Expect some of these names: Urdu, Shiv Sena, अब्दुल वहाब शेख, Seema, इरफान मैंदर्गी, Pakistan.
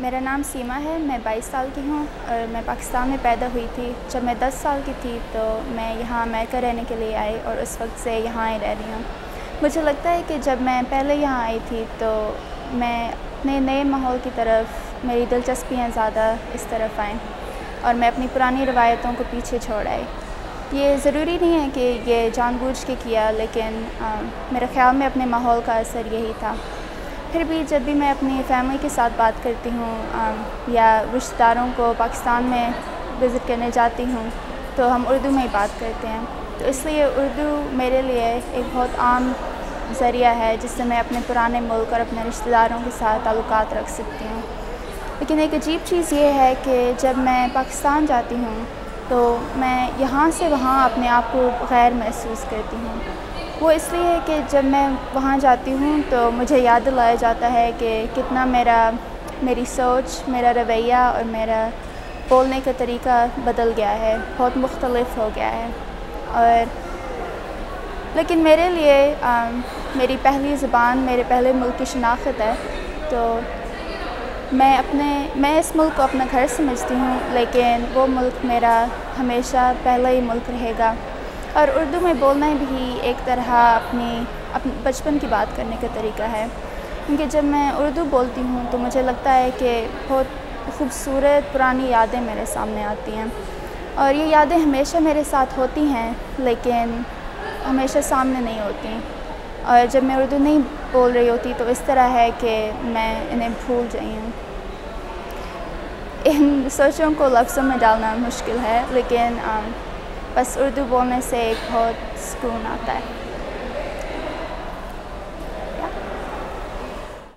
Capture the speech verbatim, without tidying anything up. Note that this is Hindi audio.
मेरा नाम सीमा है, मैं बाईस साल की हूँ और मैं पाकिस्तान में पैदा हुई थी। जब मैं दस साल की थी तो मैं यहाँ अमेरिका रहने के लिए आई और उस वक्त से यहाँ ही रह रही हूँ। मुझे लगता है कि जब मैं पहले यहाँ आई थी तो मैं अपने नए माहौल की तरफ, मेरी दिलचस्पियाँ ज़्यादा इस तरफ आएँ और मैं अपनी पुरानी रवायतों को पीछे छोड़ आई। ये ज़रूरी नहीं है कि ये जानबूझ के किया, लेकिन आ, मेरे ख्याल में अपने माहौल का असर यही था। फिर भी जब भी मैं अपनी फैमिली के साथ बात करती हूँ या रिश्तेदारों को पाकिस्तान में विज़िट करने जाती हूँ तो हम उर्दू में ही बात करते हैं, तो इसलिए उर्दू मेरे लिए एक बहुत आम ज़रिया है जिससे मैं अपने पुराने मुल्क और अपने रिश्तेदारों के साथ ताल्लुकात रख सकती हूँ। लेकिन एक अजीब चीज़ ये है कि जब मैं पाकिस्तान जाती हूँ तो मैं यहाँ से वहाँ अपने आप को गैर महसूस करती हूँ। वो इसलिए है कि जब मैं वहाँ जाती हूँ तो मुझे याद दिलाया जाता है कि कितना मेरा मेरी सोच, मेरा रवैया और मेरा बोलने का तरीका बदल गया है, बहुत मुख्तलिफ हो गया है। और लेकिन मेरे लिए आ, मेरी पहली ज़बान मेरे पहले मुल्क की शनाख्त है, तो मैं अपने मैं इस मुल्क को अपना घर समझती हूँ, लेकिन वो मुल्क मेरा हमेशा पहला ही मुल्क रहेगा। और उर्दू में बोलना भी एक तरह अपनी अपने बचपन की बात करने का तरीका है, क्योंकि जब मैं उर्दू बोलती हूँ तो मुझे लगता है कि बहुत खूबसूरत पुरानी यादें मेरे सामने आती हैं और ये यादें हमेशा मेरे साथ होती हैं लेकिन हमेशा सामने नहीं होती, और जब मैं उर्दू नहीं बोल रही होती तो इस तरह है कि मैं इन्हें भूल गई हूँ। इन सोचों को लफ्ज़ों में डालना मुश्किल है, लेकिन बस उर्दू बोलने से एक बहुत सुकून आता है।